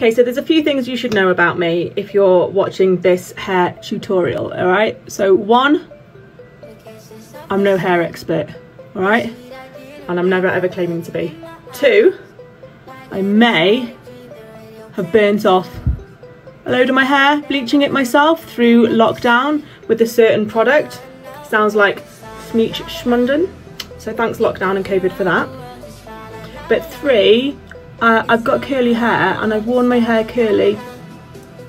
Okay, so there's a few things you should know about me if you're watching this hair tutorial, all right? So one, I'm no hair expert, all right? And I'm never ever claiming to be. Two, I may have burnt off a load of my hair, bleaching it myself through lockdown with a certain product. Sounds like Smeech Schmunden. So thanks lockdown and COVID for that. But three, I've got curly hair and I've worn my hair curly,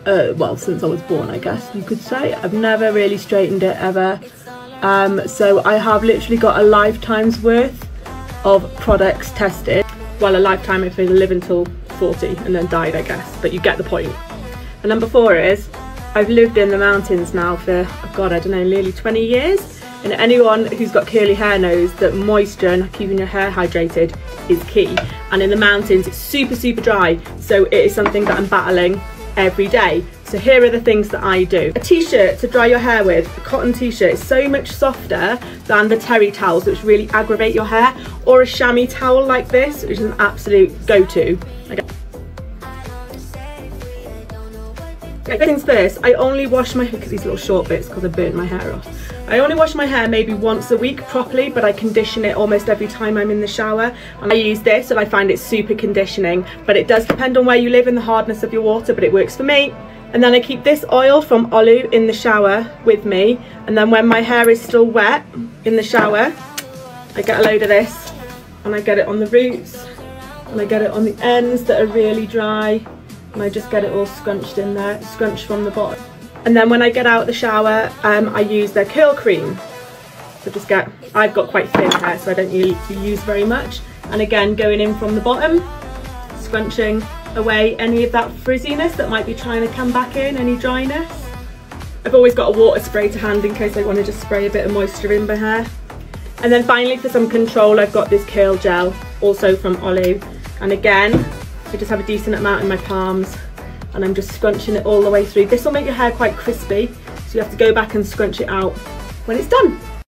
well, since I was born, I guess you could say. I've never really straightened it ever. So I have literally got a lifetime's worth of products tested. Well, a lifetime if I live until 40 and then died, I guess, but you get the point. And number four is, I've lived in the mountains now for, oh God, I don't know, nearly 20 years. And anyone who's got curly hair knows that moisture and keeping your hair hydrated is key. And in the mountains, it's super, super dry. So it is something that I'm battling every day. So here are the things that I do. A t-shirt to dry your hair with, a cotton t-shirt, is so much softer than the terry towels, which really aggravate your hair, or a chamois towel like this, which is an absolute go-to. First things first, I only wash my hair, because these little short bits, because I burnt my hair off. I only wash my hair maybe once a week properly, but I condition it almost every time I'm in the shower. And I use this and I find it super conditioning, but it does depend on where you live and the hardness of your water, but it works for me. And then I keep this oil from Olu in the shower with me. And then when my hair is still wet in the shower, I get a load of this and I get it on the roots and I get it on the ends that are really dry. And I just get it all scrunched in there, scrunched from the bottom. And then when I get out of the shower, I use their curl cream. So just get, I've got quite thin hair, so I don't really use very much. And again, going in from the bottom, scrunching away any of that frizziness that might be trying to come back in, any dryness. I've always got a water spray to hand in case I want to just spray a bit of moisture in my hair. And then finally, for some control, I've got this curl gel, also from Olly. And again, I just have a decent amount in my palms and I'm just scrunching it all the way through. This will make your hair quite crispy, so you have to go back and scrunch it out when it's done.